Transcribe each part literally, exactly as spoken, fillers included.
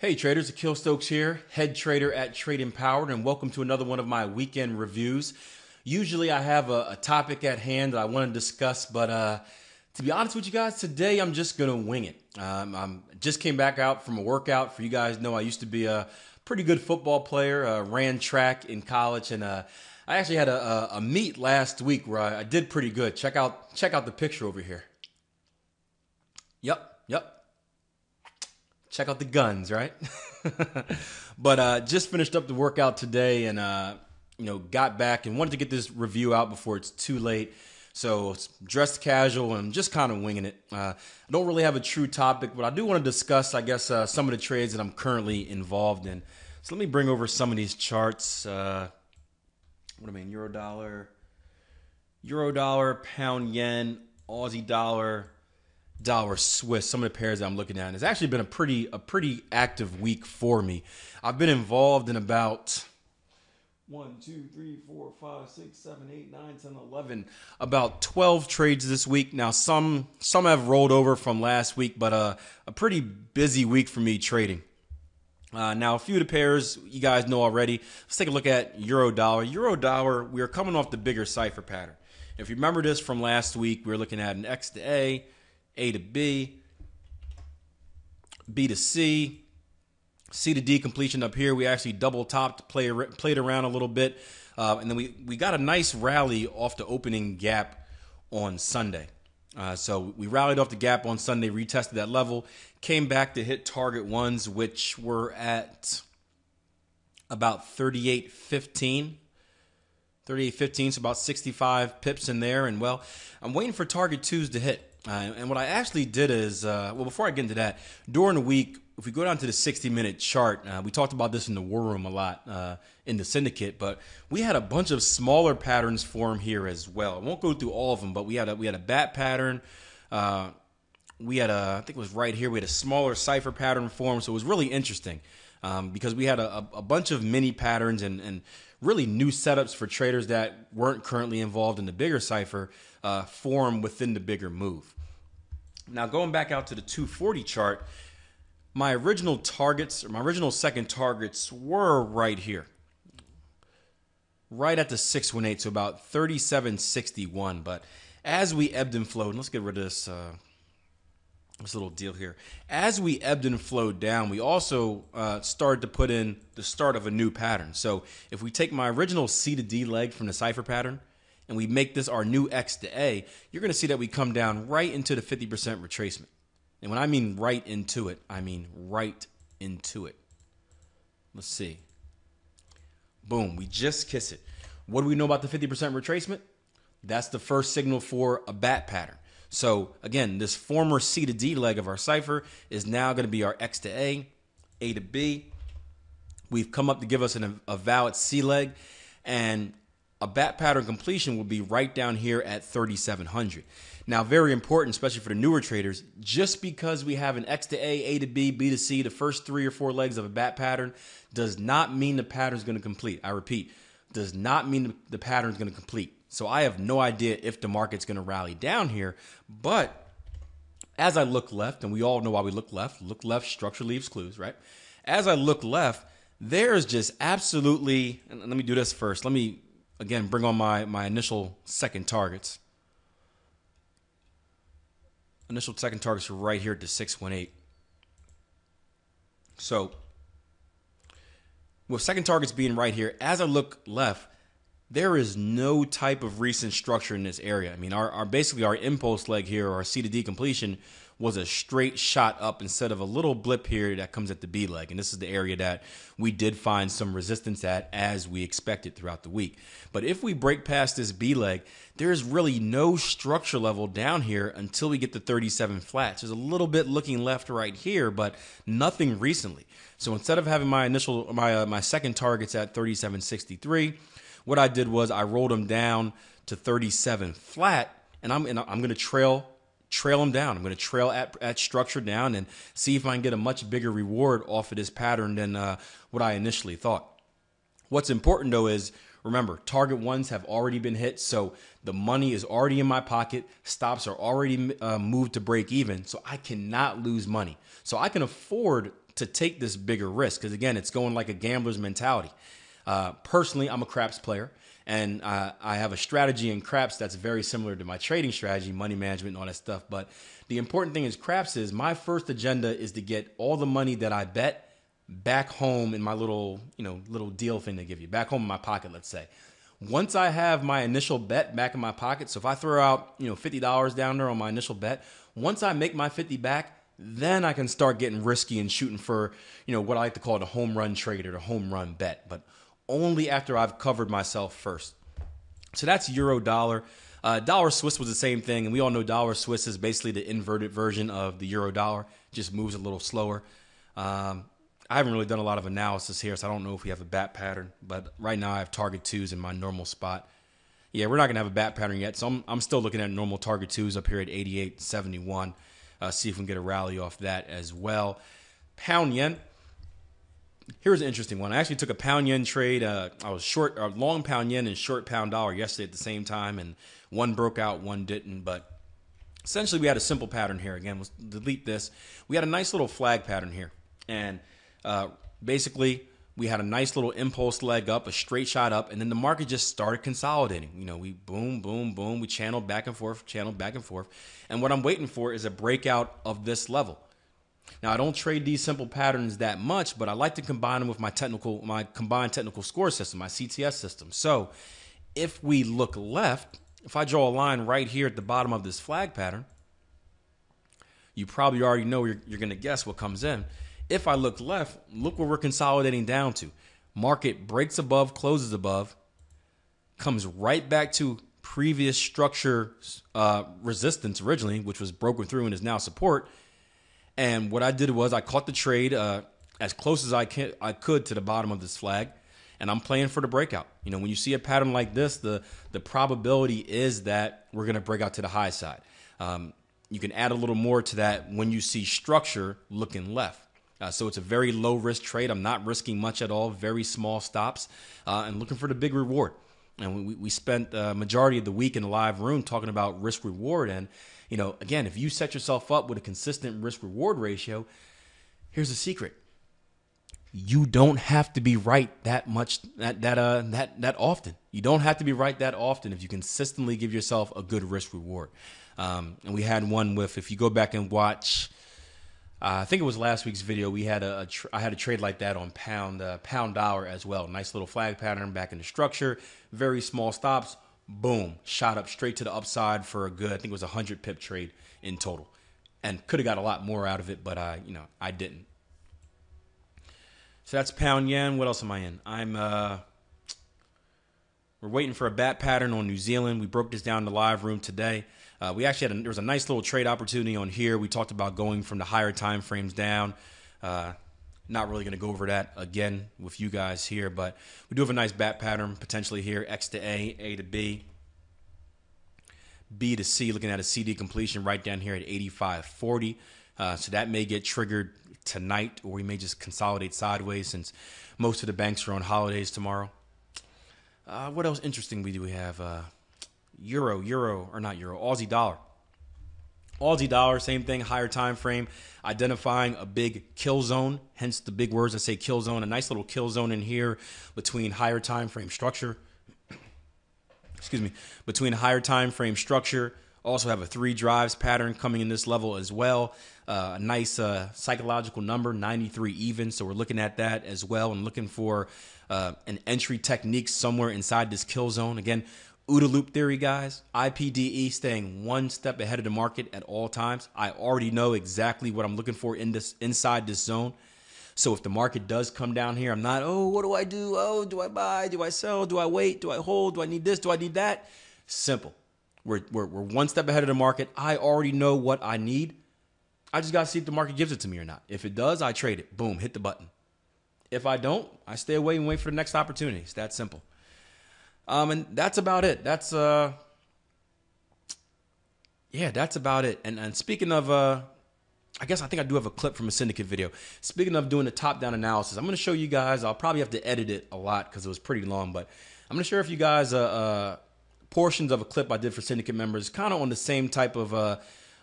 Hey traders, Akil Stokes here, head trader at Trade Empowered, and welcome to another one of my weekend reviews. Usually I have a, a topic at hand that I want to discuss, but uh, to be honest with you guys, today I'm just going to wing it. Um, I just came back out from a workout. For you guys know, I used to be a pretty good football player, uh, ran track in college, and uh, I actually had a, a, a meet last week where I, I did pretty good. Check out, check out the picture over here. Yep, yep. Check out the guns, right? But uh, just finished up the workout today, and uh, you know, got back and wanted to get this review out before it's too late. So dressed casual and just kind of winging it. Uh, I don't really have a true topic, but I do want to discuss, I guess, uh, some of the trades that I'm currently involved in. So let me bring over some of these charts. Uh, what do I mean? Euro dollar, euro dollar, pound yen, Aussie dollar. Dollar Swiss, some of the pairs that I'm looking at. And it's actually been a pretty a pretty active week for me. I've been involved in about one, two, three, four, five, six, seven, eight, nine, ten, eleven, about twelve trades this week. Now, some some have rolled over from last week, but uh, a pretty busy week for me trading. Uh, now, a few of the pairs you guys know already. Let's take a look at Euro Dollar. Euro Dollar, we are coming off the bigger cipher pattern. If you remember this from last week, we were looking at an X to A, A to B, B to C, C to D completion up here. We actually double topped, play, played around a little bit, uh, and then we, we got a nice rally off the opening gap on Sunday. Uh, so we rallied off the gap on Sunday, retested that level, came back to hit target ones, which were at about thirty-eight fifteen. thirty-eight fifteen, so about sixty-five pips in there. And, well, I'm waiting for target twos to hit. Uh, and what I actually did is, uh, well, before I get into that, during the week, if we go down to the sixty minute chart, uh, we talked about this in the war room a lot uh, in the syndicate, but we had a bunch of smaller patterns form here as well. I won't go through all of them, but we had a, we had a bat pattern. Uh, we had a, I think it was right here, we had a smaller cipher pattern form, so it was really interesting um, because we had a, a bunch of mini patterns and, and really new setups for traders that weren't currently involved in the bigger cipher uh, form within the bigger move. Now, going back out to the two forty chart, my original targets, or my original second targets were right here, right at the six one eight, so about thirty-seven sixty-one. But as we ebbed and flowed, and let's get rid of this, uh, this little deal here. As we ebbed and flowed down, we also uh, started to put in the start of a new pattern. So if we take my original C to D leg from the cipher pattern, and we make this our new X to A, you're going to see that we come down right into the fifty percent retracement. And when I mean right into it, I mean right into it. Let's see. Boom, we just kiss it. What do we know about the fifty percent retracement? That's the first signal for a bat pattern. So again, this former C to D leg of our cipher is now going to be our X to A, A to B. We've come up to give us an, a valid C leg, and a bat pattern completion will be right down here at thirty-seven hundred. Now, very important, especially for the newer traders, just because we have an X to A, A to B, B to C, the first three or four legs of a bat pattern, does not mean the pattern's going to complete. I repeat, does not mean the pattern's going to complete. So I have no idea if the market's going to rally down here, but as I look left, and we all know why we look left, look left, structure leaves clues, right? As I look left, there is just absolutely, and let me do this first. Let me Again, bring on my, my initial second targets. Initial second targets are right here at the six one eight. So, with second targets being right here, as I look left, there is no type of recent structure in this area. I mean, our, our basically our impulse leg here, or our C to D completion, was a straight shot up instead of a little blip here that comes at the B leg. And this is the area that we did find some resistance at, as we expected throughout the week. But if we break past this B leg, there is really no structure level down here until we get the thirty-seven flats. There's a little bit looking left right here, but nothing recently. So instead of having my initial, my, uh, my second targets at thirty-seven sixty-three, what I did was I rolled them down to thirty-seven flat, and I'm, and I'm going to trail trail them down. I'm going to trail at, at structure down and see if I can get a much bigger reward off of this pattern than uh, what I initially thought. What's important, though, is remember, target ones have already been hit, so the money is already in my pocket. Stops are already uh, moved to break even, so I cannot lose money. So I can afford to take this bigger risk. Because again, it's going like a gambler's mentality. Uh, personally, I'm a craps player, and uh, I have a strategy in craps that's very similar to my trading strategy, money management and all that stuff. But the important thing is craps is my first agenda is to get all the money that I bet back home in my little, you know, little deal thing they give you, back home in my pocket, let's say. Once I have my initial bet back in my pocket, so if I throw out, you know, fifty dollars down there on my initial bet, once I make my fifty back, then I can start getting risky and shooting for, you know, what I like to call the home run trade or the home run bet, but only after I've covered myself first. So that's euro dollar. Uh, dollar Swiss was the same thing, and we all know dollar Swiss is basically the inverted version of the euro dollar, just moves a little slower. Um, I haven't really done a lot of analysis here, so I don't know if we have a bat pattern, but right now I have target twos in my normal spot. Yeah, we're not going to have a bat pattern yet, so I'm, I'm still looking at normal target twos up here at eighty-eight seventy-one. Uh, see if we can get a rally off that as well. Pound yen. Here's an interesting one. I actually took a pound yen trade. Uh, I was short, or long pound yen and short pound dollar yesterday at the same time, and one broke out, one didn't, but essentially we had a simple pattern here. Again, let's delete this. We had a nice little flag pattern here, and Uh, basically, we had a nice little impulse leg up, a straight shot up, and then the market just started consolidating. You know, we boom, boom, boom. We channeled back and forth, channeled back and forth. And what I'm waiting for is a breakout of this level. Now, I don't trade these simple patterns that much, but I like to combine them with my technical, my combined technical score system, my C T S system. So if we look left, if I draw a line right here at the bottom of this flag pattern, you probably already know you're, you're going to guess what comes in. If I look left, look where we're consolidating down to. Market breaks above, closes above, comes right back to previous structure uh, resistance originally, which was broken through and is now support. And what I did was I caught the trade uh, as close as I, can, I could to the bottom of this flag, and I'm playing for the breakout. You know, when you see a pattern like this, the, the probability is that we're going to break out to the high side. Um, you can add a little more to that when you see structure looking left. Uh, so it's a very low risk trade. I'm not risking much at all, very small stops, uh, and looking for the big reward. And we, we spent the majority of the week in the live room talking about risk reward. And, you know, again, if you set yourself up with a consistent risk reward ratio, here's the secret. You don't have to be right that much, that, that, uh, that, that often. You don't have to be right that often if you consistently give yourself a good risk reward. Um, and we had one with, if you go back and watch, Uh, I think it was last week's video. We had a, a tr I had a trade like that on pound uh, pound dollar as well. Nice little flag pattern back in the structure. Very small stops. Boom, shot up straight to the upside for a good. I think it was a hundred pip trade in total, and could have got a lot more out of it, but I, you know, I didn't. So that's pound yen. What else am I in? I'm. Uh, we're waiting for a bat pattern on New Zealand. We broke this down in the live room today. Uh, we actually had a, there was a nice little trade opportunity on here. We talked about going from the higher time frames down. Uh, not really going to go over that again with you guys here, but we do have a nice bat pattern potentially here. X to A, A to B, B to C. Looking at a C D completion right down here at eighty-five forty. Uh, so that may get triggered tonight, or we may just consolidate sideways since most of the banks are on holidays tomorrow. Uh, what else interesting do we have? Uh, Euro, Euro, or not Euro, Aussie dollar. Aussie dollar, same thing, higher time frame, identifying a big kill zone, hence the big words that say kill zone, a nice little kill zone in here between higher time frame structure. Excuse me, between higher time frame structure. Also have a three drives pattern coming in this level as well. Uh, a nice uh, psychological number, ninety-three even, so we're looking at that as well and looking for uh, an entry technique somewhere inside this kill zone. Again, OODA loop theory, guys. I P D E, staying one step ahead of the market at all times. I already know exactly what I'm looking for in this inside this zone. So if the market does come down here, I'm not, oh, what do I do? Oh, do I buy? Do I sell? Do I wait? Do I hold? Do I need this? Do I need that? Simple. We're, we're, we're one step ahead of the market. I already know what I need. I just got to see if the market gives it to me or not. If it does, I trade it. Boom, hit the button. If I don't, I stay away and wait for the next opportunity. It's that simple. Um, and that's about it. That's, uh, yeah, that's about it. And, and speaking of, uh, I guess I think I do have a clip from a syndicate video. Speaking of doing the top-down analysis, I'm going to show you guys, I'll probably have to edit it a lot because it was pretty long, but I'm going to share with you guys uh, uh, portions of a clip I did for syndicate members, kind of on the same type of uh,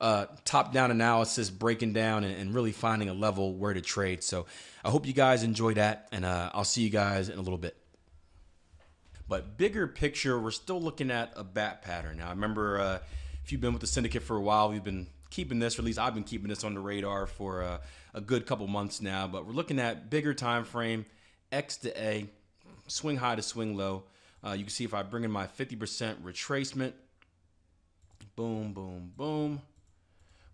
uh, top-down analysis, breaking down and, and really finding a level where to trade. So I hope you guys enjoy that, and uh, I'll see you guys in a little bit. But bigger picture, we're still looking at a bat pattern. Now, I remember uh, if you've been with the syndicate for a while, we've been keeping this, or at least I've been keeping this on the radar for uh, a good couple months now. But we're looking at bigger time frame, X to A, swing high to swing low. Uh, you can see if I bring in my fifty percent retracement, boom, boom, boom.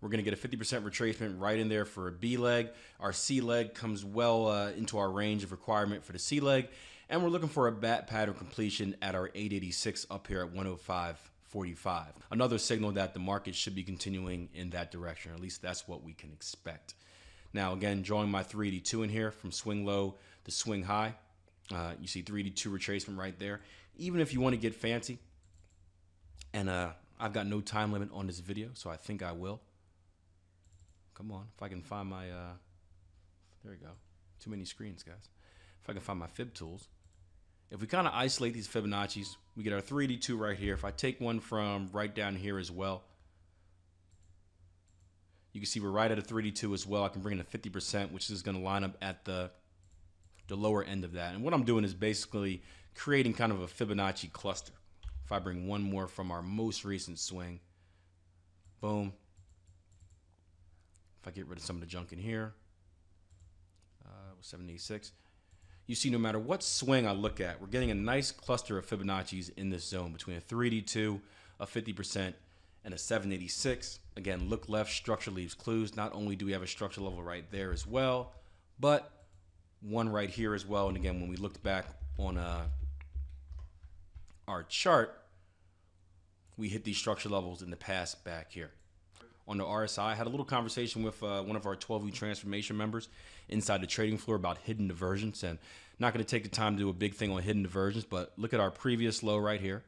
We're going to get a fifty percent retracement right in there for a B leg. Our C leg comes well uh, into our range of requirement for the C leg. And we're looking for a bat pattern completion at our eight eighty-six up here at one oh five forty-five. Another signal that the market should be continuing in that direction. At least that's what we can expect. Now, again, drawing my three eighty-two in here from swing low to swing high. Uh, you see three eighty-two retracement right there. Even if you want to get fancy, and uh, I've got no time limit on this video, so I think I will. Come on, if I can find my, uh, there we go. Too many screens, guys. If I can find my fib tools. If we kind of isolate these Fibonacci's, we get our three eighty-two right here. If I take one from right down here as well, you can see we're right at a three eighty-two as well. I can bring in a fifty percent, which is going to line up at the, the lower end of that. And what I'm doing is basically creating kind of a Fibonacci cluster. If I bring one more from our most recent swing, boom. If I get rid of some of the junk in here, uh, seven eighty-six. You see, no matter what swing I look at, we're getting a nice cluster of Fibonacci's in this zone between a three eighty-two, a fifty percent, and a seven eighty-six. Again, look left, structure leaves clues. Not only do we have a structure level right there as well, but one right here as well. And again, when we looked back on uh, our chart, we hit these structure levels in the past back here. On the R S I, I had a little conversation with uh, one of our twelve week transformation members inside the trading floor about hidden divergence, and I'm not going to take the time to do a big thing on hidden divergence, but look at our previous low right here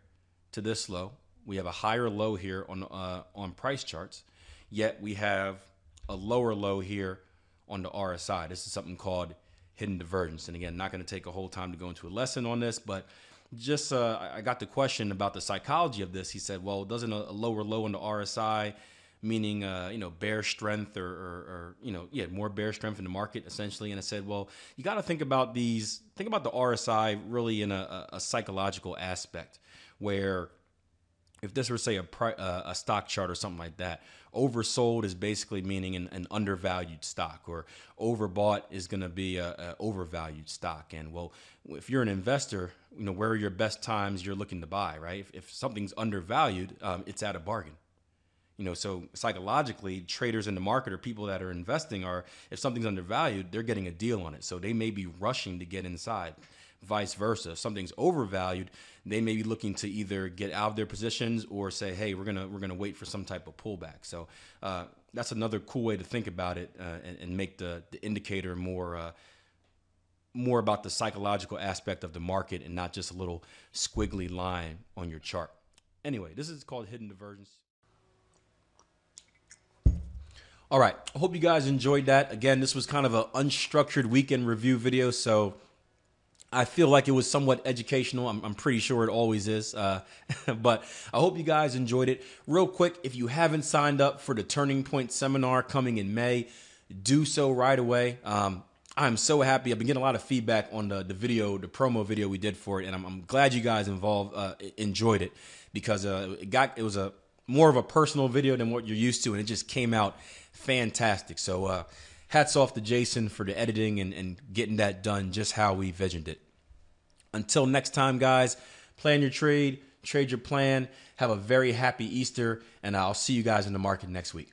to this low. We have a higher low here on, uh, on price charts, yet we have a lower low here on the R S I. This is something called hidden divergence. And again, not going to take a whole time to go into a lesson on this, but just uh, I got the question about the psychology of this. He said, well, doesn't a lower low on the R S I meaning, uh, you know, bear strength or, or, or, you know, yeah, more bear strength in the market, essentially. And I said, well, you got to think about these, think about the R S I really in a, a psychological aspect, where if this were, say, a, pri uh, a stock chart or something like that, oversold is basically meaning an, an undervalued stock, or overbought is going to be an overvalued stock. And, well, if you're an investor, you know, where are your best times you're looking to buy, right? If, if something's undervalued, um, it's at a bargain. You know, so psychologically, traders in the market or people that are investing are, if something's undervalued, they're getting a deal on it. So they may be rushing to get inside, vice versa. If something's overvalued, they may be looking to either get out of their positions or say, hey, we're going to we're going to wait for some type of pullback. So uh, that's another cool way to think about it, uh, and, and make the, the indicator more uh, more about the psychological aspect of the market and not just a little squiggly line on your chart. Anyway, this is called hidden divergence. All right, I hope you guys enjoyed that. Again, this was kind of an unstructured weekend review video, so I feel like it was somewhat educational. I'm, I'm pretty sure it always is, uh, but I hope you guys enjoyed it. Real quick, if you haven't signed up for the Turning Point seminar coming in May, do so right away. Um, I'm so happy. I've been getting a lot of feedback on the, the video, the promo video we did for it, and I'm, I'm glad you guys involved uh, enjoyed it, because uh, it got it was a more of a personal video than what you're used to, and it just came out fantastic. So uh, hats off to Jason for the editing and, and getting that done just how we envisioned it. Until next time, guys, plan your trade, trade your plan, have a very happy Easter, and I'll see you guys in the market next week.